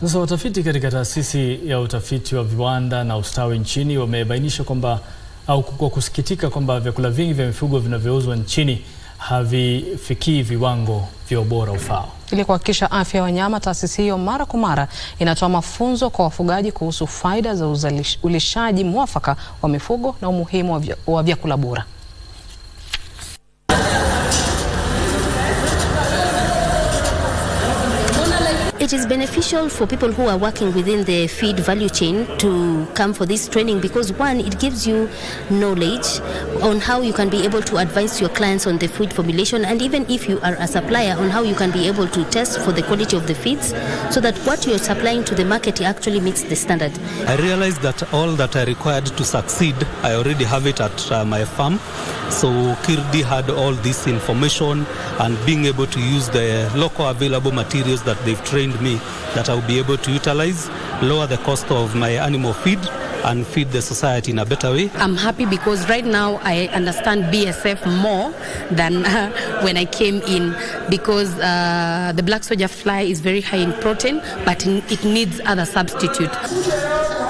Sasa watafiti katika Taasisi ya Utafiti wa Viwanda na Ustawi Nchini wamebainisha kwamba au kwa kusikitika kwamba vyakula vingi vya mifugo vinavyouzwa nchini havifikii viwango vya ubora ufaao. Ili kuhakikisha afya ya wanyama, taasisi hiyo mara kwa mara inatoa mafunzo kwa wafugaji kuhusu faida za ulishaji mwafaka wa mifugo na umuhimu wa vyakula bora. It is beneficial for people who are working within the feed value chain to come for this training because, one, it gives you knowledge on how you can be able to advise your clients on the food formulation, and even if you are a supplier, on how you can be able to test for the quality of the feeds so that what you're supplying to the market actually meets the standard. I realized that all that I required to succeed, I already have it at my farm. So Kirdi had all this information, and being able to use the local available materials that they've trained me, that I'll be able to utilize, lower the cost of my animal feed and feed the society in a better way. I'm happy because right now I understand BSF more than when I came in, because the black soldier fly is very high in protein, but it needs other substitutes.